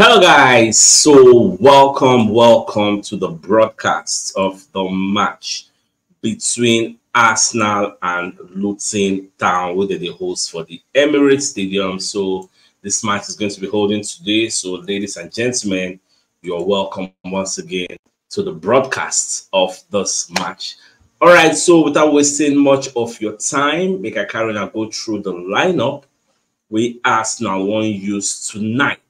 Hello guys, so welcome to the broadcast of the match between Arsenal and Luton Town, where they're the hosts for the Emirates Stadium. So this match is going to be holding today. So ladies and gentlemen, you're welcome once again to the broadcast of this match. All right, so without wasting much of your time, make I carry on and go through the lineup. We Arsenal won't use tonight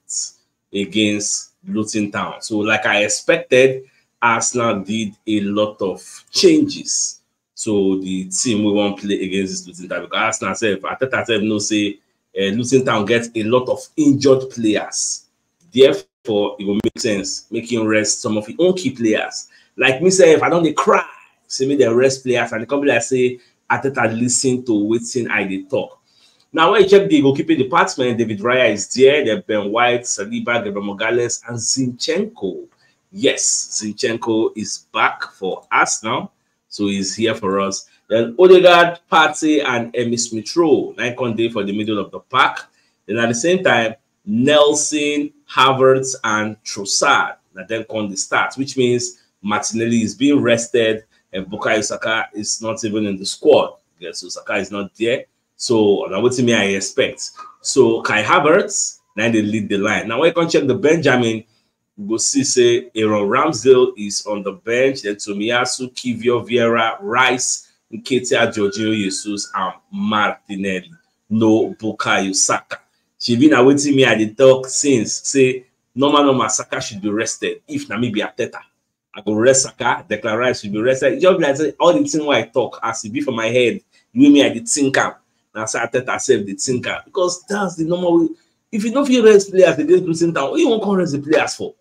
against Luton Town. So like I expected, Arsenal did a lot of changes. So the team we won't play against is Luton Town, because Arsenal said, Arteta said, no, say Luton Town gets a lot of injured players. Therefore, it will make sense making rest some of the own key players. Like me say, if I don't cry, say me the rest players, and the company I say Arteta listen to waiting I they talk. Now, when you check the goalkeeping department, David Raya is there. There Ben White, Saliba, Gabriel Magalhaes, and Zinchenko. Yes, Zinchenko is back for us now, so he's here for us. Then Odegaard, Partey, and Emile Smith Rowe. Nikon day for the middle of the pack. Then at the same time, Nelson, Havertz, and Trossard. Now then come the start, which means Martinelli is being rested, and Bukayo Saka is not even in the squad. Yeah, so Saka is not there. So now what to me I expect. So Kai Havertz, now they lead the line. Now when you can check the Benjamin, we'll see say Aaron Ramsdale is on the bench, then Tomiyasu, Kiwior, Vieira, Rice, Nketiah, Georgio Jesus, and Martinelli. No Bukayo Saka. She been awaiting me at the talk since. Say normal Saka should be rested. If Namibia Arteta, I go rest Saka, Declan Rice should be rested. Just like all the thing where I talk, as it be for my head, you mean I did think am. Now, so I tell myself the thinker, because that's the normal way. If you don't feel rest players against Luton Town, what you won't rest the players for?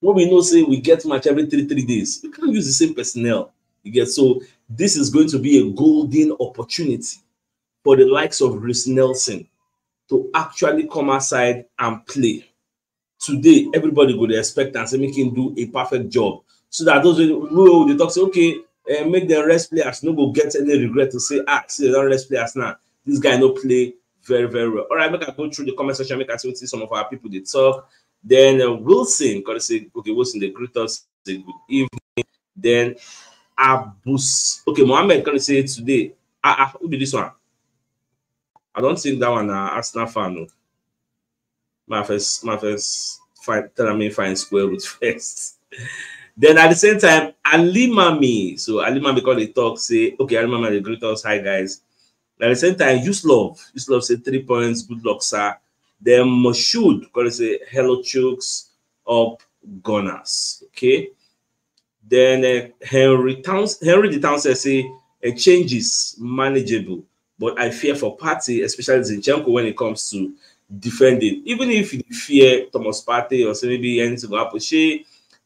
What we know, say we get match every three days. We can't use the same personnel. You get so this is going to be a golden opportunity for the likes of Reece Nelson to actually come outside and play. Today, everybody would expect and say make him do a perfect job. So that those who they talk say, okay. And make them rest players, no go get any regret to say, ah, see, they don't rest players now. This guy no play very, very well. All right, make I go through the comment section, make I see some of our people they talk. Then Wilson, because they say, okay, Wilson, they greet us, say good evening. Then Abus, okay, Mohammed, can say today, who be this one? I don't think that one, Arsenal fan, no. My first, tell me, find square root first. Then at the same time, Alimami. So Alimami, because they talk, say, okay, Alimami, they greet us. Hi, guys. At the same time, Yuslov say 3 points. Good luck, sir. Then Moshood, because they say, hello, chooks up Gunners. Okay. Then Henry the Town say, a change is manageable, but I fear for Partey, especially Zinchenko, when it comes to defending. Even if you fear Thomas Partey or say maybe anything will happen,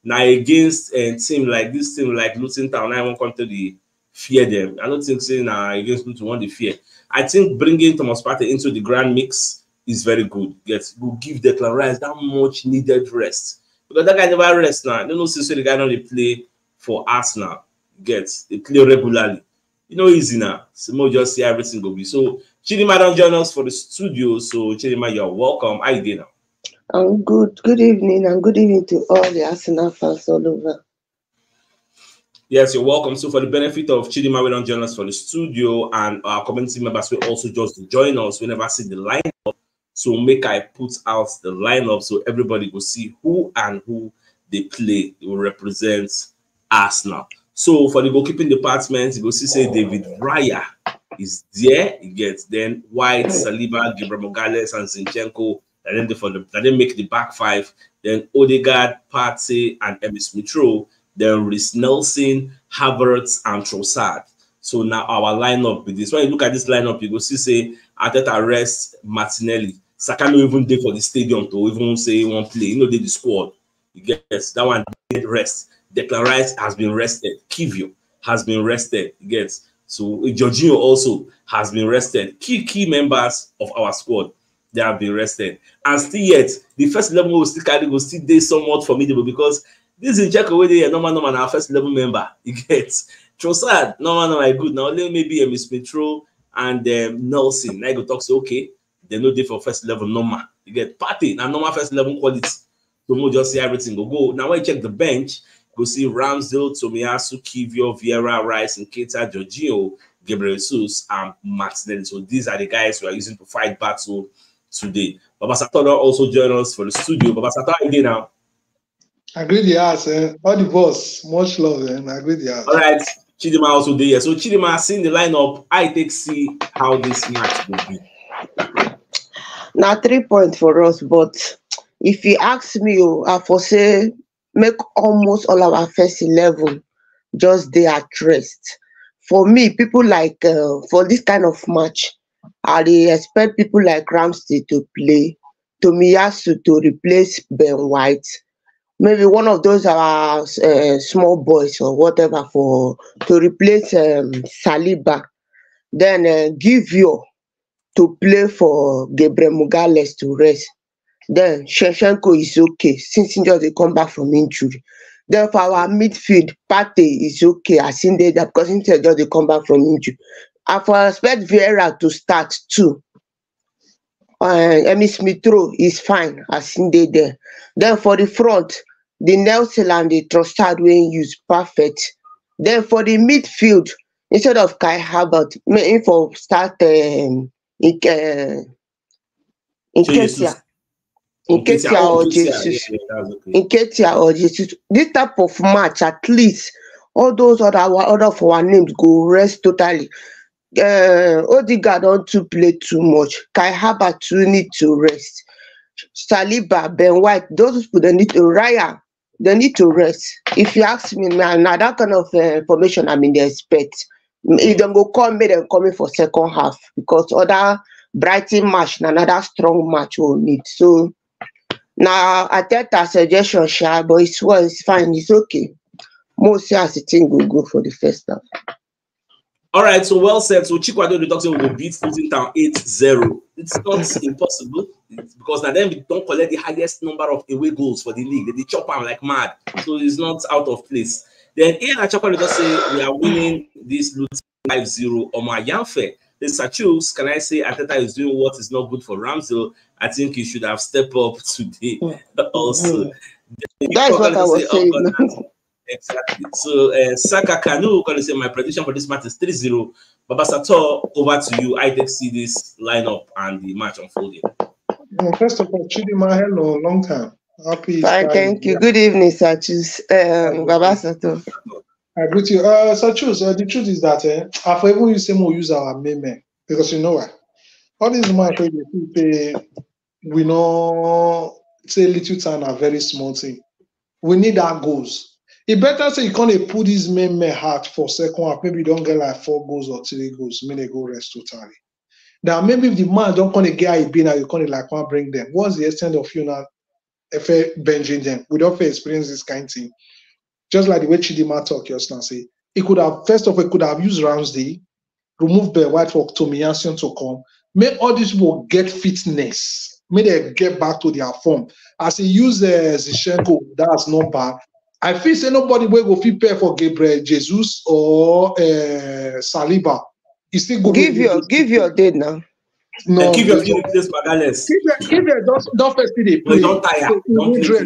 now against a team like this team, like Luton Town, I won't come to the fear them. I don't think saying against Luton won't the fear. I think bringing Thomas Partey into the grand mix is very good. Yes, will give Declan Rice that much needed rest, because that guy never rests now. They don't see the guy only play for Arsenal. Gets they play regularly. You know, easy now. So just see everything go be. So Chidima don't join us for the studio. So Chidima, you're welcome. How you doing now? I'm good. Good evening, and good evening to all the Arsenal fans all over. Yes, you're welcome. So for the benefit of Chidima, we don't join us for the studio, and our community members will also just join us whenever see the lineup. So make I put out the lineup so everybody will see who and who they play. It will represent Arsenal. So for the goalkeeping department, you will see say David Raya is there. He gets then White, Saliba, Gabriel Magalhaes, and Zinchenko. And then for the that they make the back five, then Odegaard, Partey, and Emile Smith Rowe, then Reece Nelson, Havertz, and Trossard. So now our lineup with this. When you look at this lineup, you go see say Arteta rest Martinelli. Saka no even day for the stadium to even say he won't play. You know, they the squad. You guess that one did rest. Declan Rice has been rested. Kiwior has been rested. You guess so Georgio also has been rested. Key members of our squad. They have been rested, and still yet the first 11 will still carry go still day somewhat formidable, because this is check away there normal our first 11 member. You get Trossard, normal good now. Only maybe a Miss Petro and Nelson. Now you go talk say okay, they no day for first 11 normal. You get Partey. Now, normal first 11 quality. Tomo just see everything go. Now, when you check the bench, go see Ramsdale, Tomiyasu, Kiwior, Vieira, Rice, and Nketiah, Jorginho, Gabriel Jesus, and Martinelli. So these are the guys we are using to fight battle today. Baba Satora also joined us for the studio. Baba Satora again now. Agree the ass, eh? All the boss. Much love, eh? Agree the ass. All right. Chidima also there. Yeah. So Chidima, seeing the lineup, I take see how this match will be. Now 3 points for us, but if you ask me, I foresee make almost all our first 11 just they at rest. For me, people like for this kind of match, I expect people like Ramsdale to play, Tomiyasu to replace Ben White. Maybe one of those are small boys or whatever for to replace Saliba. Then Kiwior to play for Gabriel Magalhaes to rest. Then Zinchenko is okay since he just come back from injury. Then for our midfield, Partey is okay. I seen that because he just come back from injury. I expect Vieira to start too. Emile Smith Rowe is fine. I seen they there. Then for the front, the Nelson and the Trossard will use perfect. Then for the midfield, instead of Kai Havertz, maybe for start Nketiah or Jesus. This type of match, at least all those other for our names go rest totally. Odegaard don't to play too much. Kai Havertz too need to rest. Saliba, Ben White, those people they need to Raya. They need to rest. If you ask me now, that kind of information I mean they expect. If they go come, make them coming for second half because other Brighton match, another strong match will need. So now Arteta suggestion, shy, but it's well, it's fine, it's okay. Mostly as the thing will go for the first half. All right, so well said. So Chikwado the doctor will beat Luton Town 8-0. It's not impossible because now then we don't collect the highest number of away goals for the league. They chop them like mad, so it's not out of place. Then here at Chikwado just say we are winning this Luton 5-0. Omar Yanfe. The Sachus, can I say Arteta is doing what is not good for Ramsdale? I think he should have stepped up today also. That's what I was saying. Exactly. So Saka Kanu, can I say my prediction for this match is 3-0. Baba Sator, over to you. I did see this lineup and the match unfolding. First of all, Chidima, hello, long time. Happy. Thank you. Good evening, Sachus. Baba Sator. I agree with you. Sachus, the truth is that I've even used some more use our meme because you know what? All these market we know say little town are very small thing. We need our goals. It better say you can't put this meme heart for second half. Maybe you don't get like 4 goals or 3 goals. Maybe they go rest totally. Now maybe if the man don't come to get a bin, you can't like one bring them. What's the extent of you now? If benching them, we don't experience this kind of thing. Just like the way Chidima talk just now, say he could have first of all could have used Ramsdale, remove Ben White for Tomiyasu to come, make all these people get fitness, make them get back to their form. As he used Zinchenko, that's not bad. I feel say nobody will prepare for Gabriel Jesus or Saliba. He still go give your dead now. No, give your don't first play. Don't tire. Don't dress.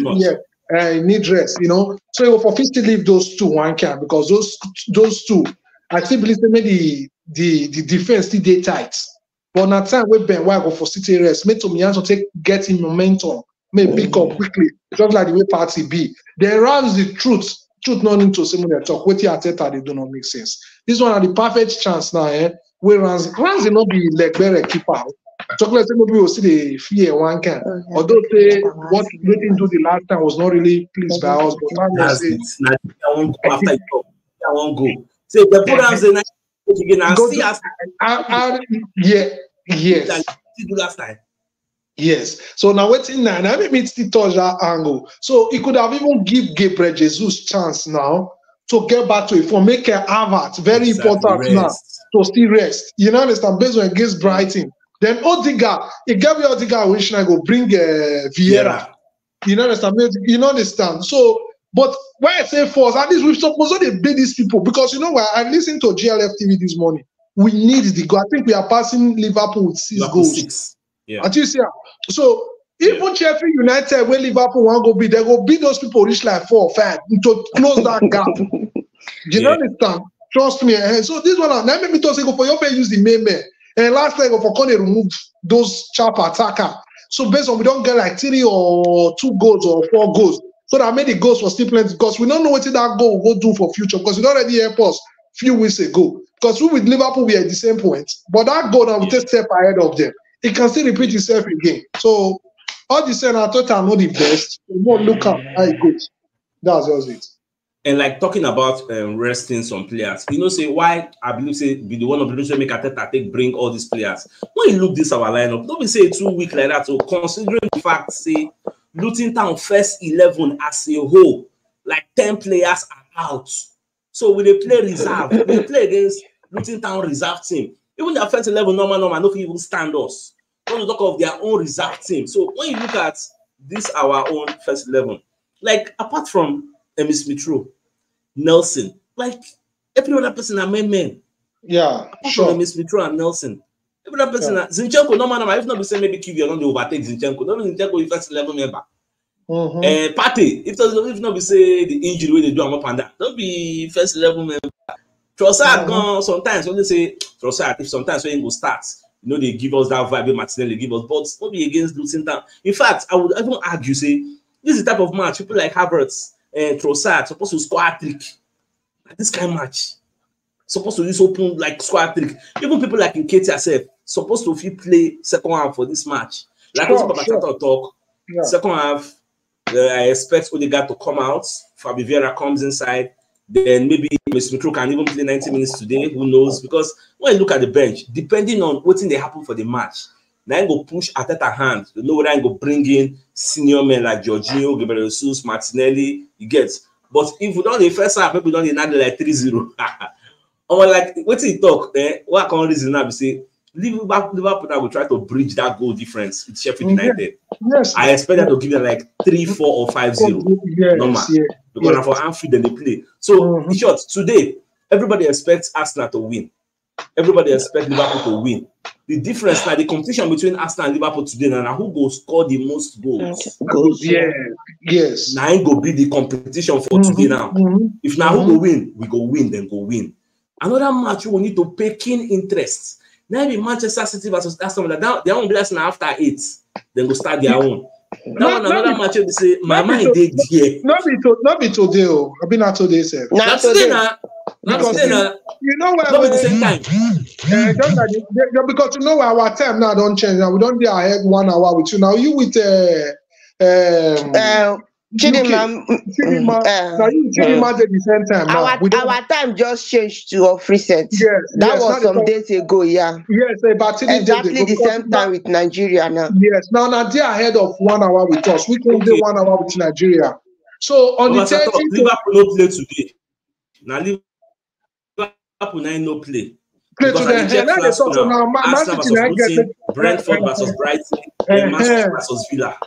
Need rest, you know. So for 50 leave those 2 1 can because those two I still believe maybe the defense still they tight. But now time we Ben White go for City rest, make Tomiyasu take getting momentum, may pick up quickly, just like the way Party be. They rouse the truth. Truth not into similar talk. What you Arteta they do not make sense. This one are the perfect chance now, eh? Where Rams will not be like better keeper. Chocolate maybe will see the fear one can. Although they what we didn't do the last time was not really pleased by us, but I won't go. Say the programs the night again and see us. Yes. Do last time. Yes. So now what's in now? Maybe it's the Toja angle. So it could have even give Gabriel Jesus chance now to get back to it for make a Havertz very important now to still rest. You know, understand based on against Brighton. Then Odegaard, it gave me Odegaard when I go bring Vieira. You know understand? You know understand? So, but when I say force, at least we've supposed to pay these people because you know what? I listened to GLF TV this morning. We need the goal. I think we are passing Liverpool with 6 goals. Yeah. Until you see, so Even Sheffield United, where Liverpool won't go beat, they go beat those people reach like 4 or 5 to close that gap. You know this time. Trust me. And so this one, now maybe to say go for your use the main man. And last leg of Okone removed those sharp attacker. So based on we don't get like 3 or 2 goals or 4 goals. So that made the goals for still plenty because we don't know what that goal will go do for future because we already helped us a few weeks ago. Because we with Liverpool we are at the same point. But that goal that we take step ahead of them, it can still repeat itself again. So all the same, I thought I'm not the best. We won't look at how it goes. That's just it. And like talking about resting some players, you know, say why I believe say be the one of the make Arteta take bring all these players. When you look this our lineup, don't be say 2 weeks like that. So considering the fact, say Luton Town first 11 as a whole, like 10 players are out. So when they play reserve, when they play against Luton Town reserve team, even their first 11 normal don't even stand us. Don't talk of their own reserve team. So when you look at this our own first 11, like apart from Emile Smith Rowe, Nelson, like every other person are men. Yeah, sure. Emile Smith Rowe and Nelson. Every other person, Zinchenko, no man. If not, we say maybe Kiwior don't overtake Zinchenko. No, Zinchenko is first 11 member. Partey, if not, we say the injury way they do up and down. Don't be first 11 member. Trossard gone sometimes. When they say Trossard, if sometimes when he go start, you know they give us that vibe. Martinelli give us, but not be against Luton Town. In fact, I would even argue say this is the type of match people like Havertz. Trossard supposed to score a trick. This kind of match supposed to use open like score a trick. Even people like Nketiah yourself supposed to feel play second half for this match. Like Baba Satora talk second half. I expect Odegaard to come out. Fabi Vieira comes inside. Then maybe Mr. Mitro can even play 90 minutes today. Who knows? Because when you look at the bench, depending on what's in the happen for the match. Now I'm going to push Arteta hand. You know whether I'm going to bring in senior men like Georgio, Gabriel Jesus, Martinelli, you get. But if we don't the first half, maybe we don't another like 3-0. Or like, what's he talk? What can reason now? We say, Liverpool now will try to bridge that goal difference with Sheffield United. Yes. I expect that to give them like 3-4 or 5-0. Yes, normal. Yes, because for Anfield and they play. So, in short, today, everybody expects Arsenal to win. Everybody expects Liverpool to win. The difference, like the competition between Arsenal and Liverpool today, now who go score the most goals? Yes. Now go be the competition for today. Now, if now who go win, we go win, then go win. Another match we need to pay keen interest. Now be Manchester City versus Arsenal. They won't be Arsenal after 8. Then go start their own. That one another match we say, my mind did here. Not be today. I mean not today, sir. Not today. You know where we same time. Because you know our time now don't change. Now we don't be ahead 1 hour with you. Now you with Chidima. Now you Chidima at the same time. Now our time just changed to a free set. Yes, that was some days ago. Yeah. Yes, about exactly the same time with Nigeria now. Yes. Now they are ahead of 1 hour with us. We can do 1 hour with Nigeria. So on the 30th, Liverpool no play today. Now Liverpool. No play today. Brentford versus Brighton, Manchester versus Villa.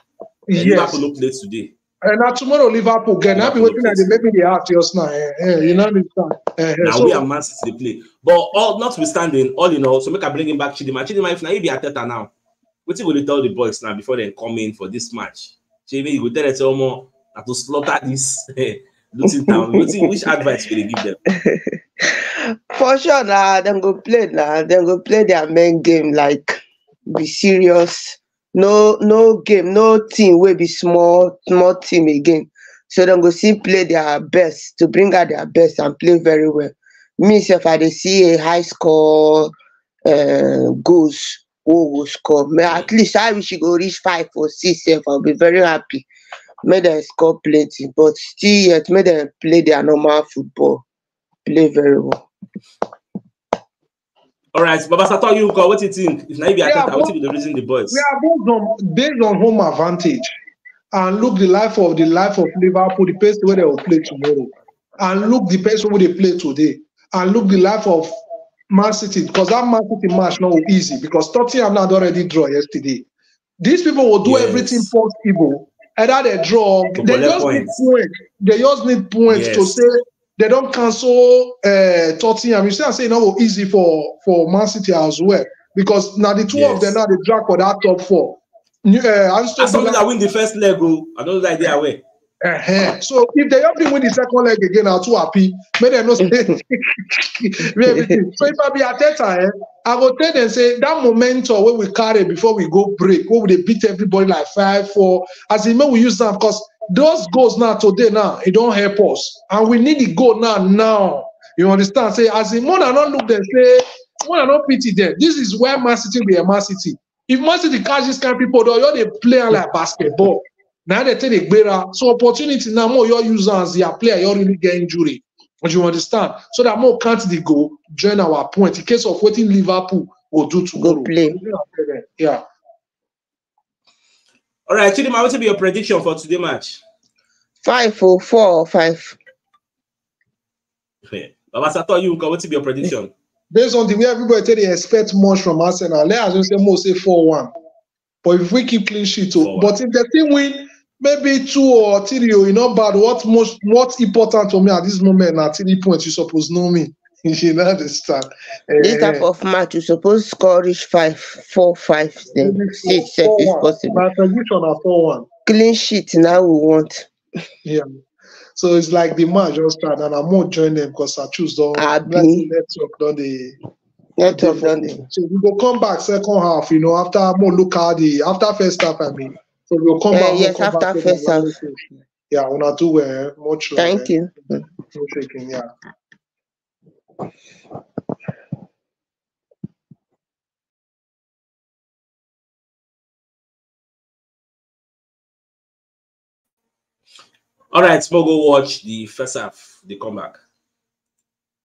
Liverpool no play today. And now tomorrow Liverpool again. I'll be waiting at the maybe they have just now. You know what I'm saying? Now we are Man City play, but all notwithstanding, all in all, so make I bring him back Chidima. Chidima, if now you be Arteta now, what you will tell the boys now before they come in for this match? Chidima, you will tell them more to slaughter this. Luton Town. Which advice will you give them? For sure, them go play now. Them go play their main game. Like be serious. No game, no team will be small team again. So them go see play their best to bring out their best and play very well. Me if I see a high score goals, who will score? May at least I wish you go reach 5 or 6. If I'll be very happy. May them score plenty, but still yet may them play their normal football. Play very well. All right, Baba Sato, you go. What do you think? If Naibi Arteta, what will be the reason the boys? We are based on home advantage, and look the life of Liverpool, the pace where they will play tomorrow, and look the pace where they play today, and look the life of Man City, because that Man City match not easy because Tottenham had already draw yesterday. These people will do everything possible, either they draw, they just need points to say. They don't cancel Tottenham. You see, I say no easy for Man City as well because now the two of them now they drag for that top 4. I saw that win the first leg, oh, I don't like they are away. So if they help him win the second leg again, I'll too happy. May they not say everything. So if I be Arteta, I will tell them say that momentum where we carry before we go break, where they beat everybody like 5-4. As in, we use them because those goals now today now it don't help us, and we need the goal now. Now you understand? Say as in, one and not look them say one and not pity them. This is where Man City be a Man City. If Man City catch this kind of people, though, they play like basketball. Now they take a better. So opportunity now more your users, your player, you really get injury. Do you understand? So that more can't they go join our point in case of waiting Liverpool will do tomorrow. Go play. Yeah. All right, Chidima, what will be your prediction for today's match? 5-4, 5-5. Okay. Baba Satora, you what will be your prediction? Based on the way everybody tell they expect much from Arsenal, let us just say more say 4-1. But if we keep clean sheet, oh, but if the team win, maybe 2 or 3, you know, but what's important to me at this moment are 3 points. You suppose know me. You understand? This type of match, you suppose score is 5-4, 5, then 6 if possible. My prediction are 4-1. Clean sheet now we want. Yeah. So it's like the match just started, and I won't join them because I choose the network, don't they? Network, don't they? So we will come back second half, you know, after more look at the after first half, I mean. So we'll come back. Yes, we'll come after back first half. Yeah, we're not too much. Thank you. No shaking, yeah. All right, we'll go watch the first half, the comeback.